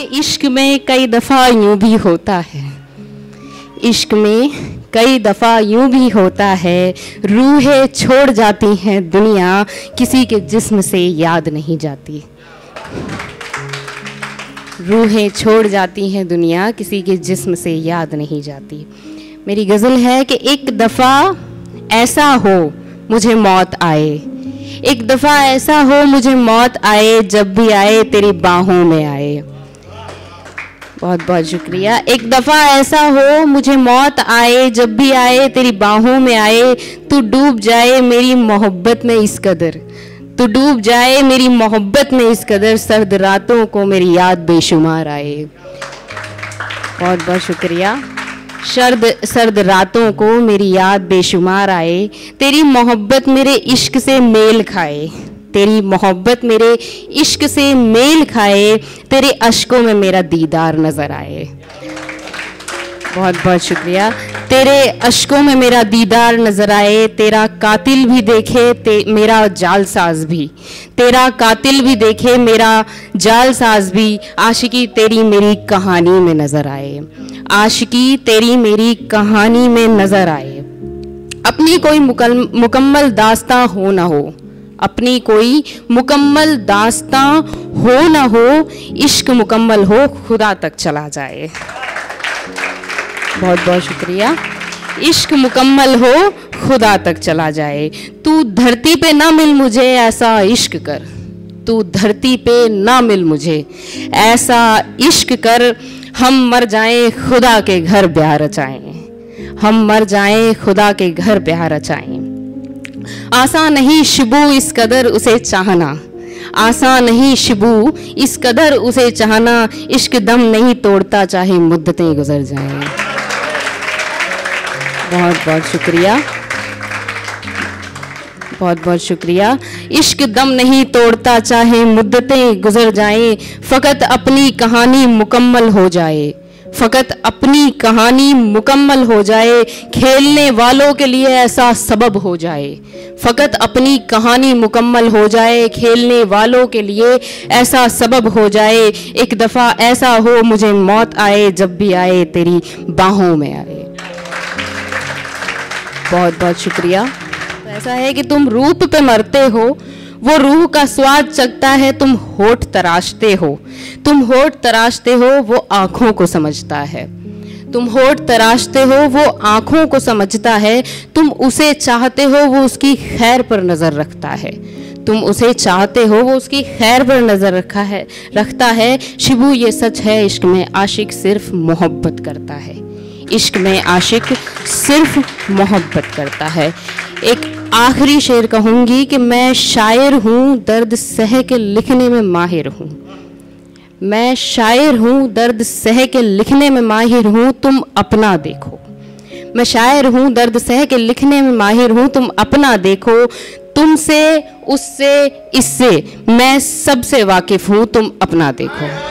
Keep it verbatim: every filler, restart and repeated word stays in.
कि इश्क में कई दफ़ा यूं भी होता है, इश्क में कई दफ़ा यूं भी होता है, रूहें छोड़ जाती हैं दुनिया किसी के जिस्म से याद नहीं जाती। रूहें छोड़ जाती हैं दुनिया किसी के जिस्म से याद नहीं जाती। मेरी गज़ल है कि एक दफ़ा ऐसा हो मुझे मौत आए, एक दफ़ा ऐसा हो मुझे मौत आए, जब भी आए तेरी बाहों में आए। बहुत बहुत शुक्रिया। एक दफ़ा ऐसा हो मुझे मौत आए, जब भी आए तेरी बाहों में आए, तू डूब जाए मेरी मोहब्बत में इस कदर, तू डूब जाए मेरी मोहब्बत में इस कदर, सर्द रातों को मेरी याद बेशुमार आए। बहुत बहुत शुक्रिया। सर्द सर्द रातों को मेरी याद बेशुमार आए, तेरी मोहब्बत मेरे इश्क से मेल खाए, तेरी मोहब्बत मेरे इश्क से मेल खाए, तेरे अश्कों में मेरा दीदार नज़र आए। बहुत बहुत शुक्रिया। तेरे अश्कों में मेरा दीदार नज़र आए, तेरा कातिल भी देखे ते, मेरा जालसाज भी, तेरा कातिल भी देखे मेरा जालसाज भी, आशिकी तेरी मेरी कहानी में नज़र आए, आशिकी तेरी मेरी कहानी में नज़र आए। अपनी कोई मुकम्मल दास्तां हो ना हो, अपनी कोई मुकम्मल दास्तां हो ना हो, इश्क मुकम्मल हो खुदा तक चला जाए। बहुत बहुत शुक्रिया। इश्क मुकम्मल हो खुदा तक चला जाए, तू धरती पे ना मिल मुझे ऐसा इश्क कर, तू धरती पे ना मिल मुझे ऐसा इश्क कर, हम मर जाएं खुदा के घर प्यार रचाएं, हम मर जाएं खुदा के घर प्यार रचाएं। आसा नहीं शिबू इस कदर उसे चाहना, आसा नहीं शिबू इस कदर उसे चाहना, इश्क दम नहीं तोड़ता चाहे मुद्दतें गुजर जाएं। बहुत बहुत शुक्रिया, बहुत बहुत शुक्रिया। इश्क दम नहीं तोड़ता चाहे मुद्दतें गुजर जाएं, फ़कत अपनी कहानी मुकम्मल हो जाए, फ़कत अपनी कहानी मुकम्मल हो जाए, खेलने वालों के लिए ऐसा सबब हो जाए, फ़कत अपनी कहानी मुकम्मल हो जाए, खेलने वालों के लिए ऐसा सबब हो जाए, एक दफ़ा ऐसा हो मुझे मौत आए, जब भी आए तेरी बाहों में आए। बहुत बहुत शुक्रिया। ऐसा है कि तुम रूप पे मरते हो, वो रूह का स्वाद चखता है, तुम होठ तराशते हो, तुम होठ तराशते हो, वो आँखों को समझता है, तुम होठ तराशते हो, वो आँखों को समझता है, तुम उसे चाहते हो वो उसकी खैर पर नज़र रखता है, तुम उसे चाहते हो वो उसकी खैर पर नज़र रखा है रखता है शिबू ये सच है, इश्क में आशिक सिर्फ मोहब्बत करता है, इश्क में आशिक सिर्फ मोहब्बत करता है। एक आखिरी शेर कहूँगी कि मैं शायर हूँ दर्द सह के लिखने में माहिर हूँ, मैं शायर हूँ दर्द सह के लिखने में माहिर हूँ, तुम अपना देखो, मैं शायर हूँ दर्द सह के लिखने में माहिर हूँ, तुम अपना देखो, तुमसे उससे इससे मैं सबसे वाकिफ़ हूँ, तुम अपना देखो।